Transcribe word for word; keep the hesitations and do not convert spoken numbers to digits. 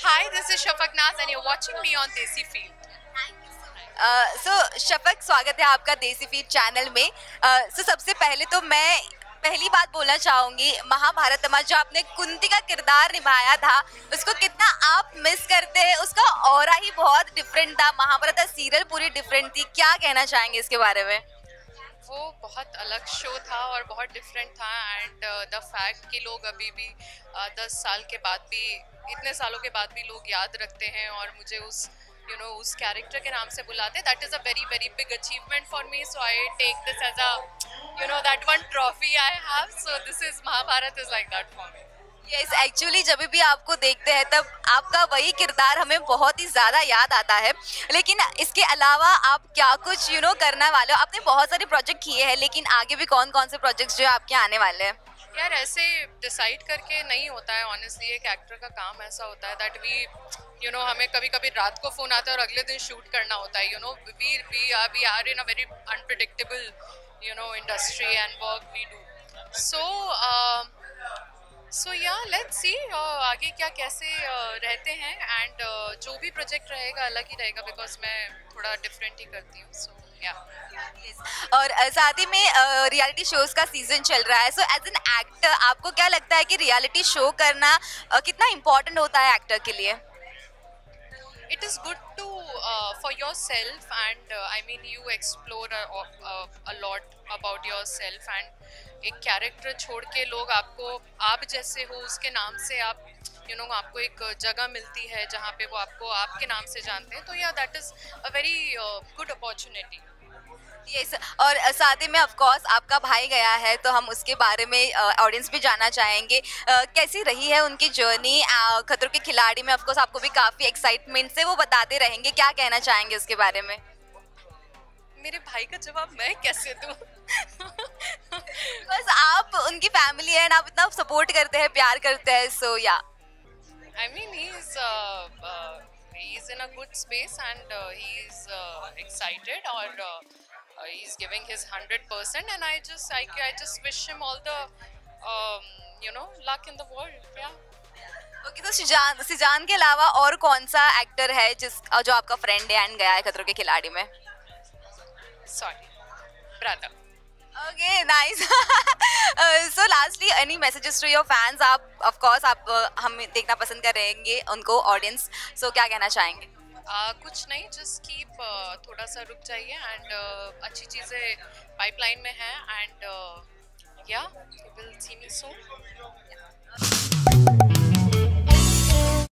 Hi, this is Shafaq Naaz and you're watching me on Desi Feed. So Shafaq, स्वागत है आपका देसी feed channel में। So सबसे पहले तो मैं पहली बात बोलना चाहूँगी, महाभारत में जो आपने कुंती का किरदार निभाया था उसको कितना आप मिस करते हैं? उसका ऑरा ही बहुत डिफरेंट था, महाभारत का सीरियल पूरी डिफरेंट थी, क्या कहना चाहेंगे इसके बारे में? वो बहुत अलग शो था और बहुत डिफरेंट था एंड द फैक्ट कि लोग अभी भी दस साल के बाद भी, इतने सालों के बाद भी लोग याद रखते हैं और मुझे उस यू नो उस कैरेक्टर के नाम से बुलाते, that is a very very big achievement for me. So I take this as a you know that one trophy I have. So this is Mahabharat is like that for me. Yes, actually जब भी आपको देखते हैं तब आपका वही किरदार हमें बहुत ही ज़्यादा याद आता है। लेकिन इसके अलावा आप क्या कुछ यू you नो know, करने वाले हो? आपने बहुत सारे प्रोजेक्ट किए हैं, लेकिन आगे भी कौन कौन से प्रोजेक्ट्स जो है आपके आने वाले हैं? यार, ऐसे डिसाइड करके नहीं होता है ऑनेस्टली, एक एक्टर का काम ऐसा होता है दैट वी यू नो हमें कभी कभी रात को फ़ोन आता है और अगले दिन शूट करना होता है। You know we we are we are in a very unpredictable you know industry and work we do. So so yeah let's सी आगे क्या कैसे uh, रहते हैं एंड uh, जो भी प्रोजेक्ट रहेगा अलग ही रहेगा बिकॉज मैं थोड़ा डिफरेंट ही करती हूँ। सो या और साथ ही में रियलिटी uh, शोज़ का सीज़न चल रहा है। सो एज एन एक्टर आपको क्या लगता है कि रियलिटी शो करना uh, कितना इम्पोर्टेंट होता है एक्टर के लिए? It is good to for yourself and I mean you explore a lot about yourself and एक कैरेक्टर छोड़ के लोग आपको, आप जैसे हो उसके नाम से आप यू नो आपको एक जगह मिलती है जहाँ पे वो आपको आपके नाम से जानते हैं। तो yeah that is a very good opportunity. Yes, और साथ ही में ऑफकोर्स आपका भाई गया है तो हम उसके बारे में ऑडियंस भी जानना चाहेंगे, कैसी रही है उनकी जर्नी खतरों के खिलाड़ी में? ऑफकोर्स आपको भी काफ़ी एक्साइटमेंट से वो बताते रहेंगे, क्या कहना चाहेंगे उसके बारे में? मेरे भाई का जवाब मैं कैसे दूँ? बस आप उनकी फैमिली है ना, आप इतना सपोर्ट करते हैं, प्यार करते हैं। So yeah I mean he is he is in a good space and he is excited और Uh, he's giving his one hundred percent and I just I, I just wish him all the um, you know luck in the world. Yeah. Okay, तो सिजान सिजान के अलावा और कौन सा actor है जिस जो आपका फ्रेंड है एंड गया है खतरों के खिलाड़ी में? Sorry, brother. Okay, nice. So lastly, any messages to your fans? आप of course आप हम देखना पसंद करेंगे उनको audience. So क्या कहना चाहेंगे? Uh, कुछ नहीं, जस्ट कीप uh, थोड़ा सा रुक जाइए एंड uh, अच्छी चीज़ें पाइपलाइन में हैं एंड या विल सी मी सून।